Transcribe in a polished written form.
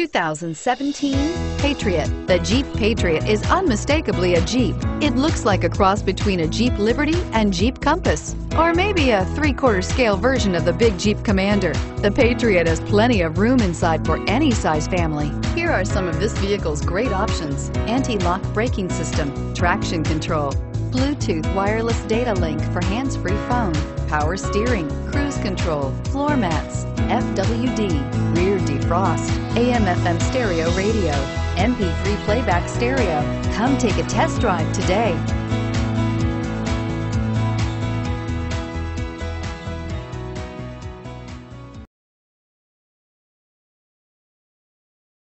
2017 Patriot. The Jeep Patriot is unmistakably a Jeep. It looks like a cross between a Jeep Liberty and Jeep Compass, or maybe a 3/4 scale version of the big Jeep Commander. The Patriot has plenty of room inside for any size family. Here are some of this vehicle's great options: anti-lock braking system, traction control, Bluetooth wireless data link for hands-free phone, power steering, cruise control, floor mats, FWD, rear defrost, AM/FM stereo radio, MP3 playback stereo. Come take a test drive today.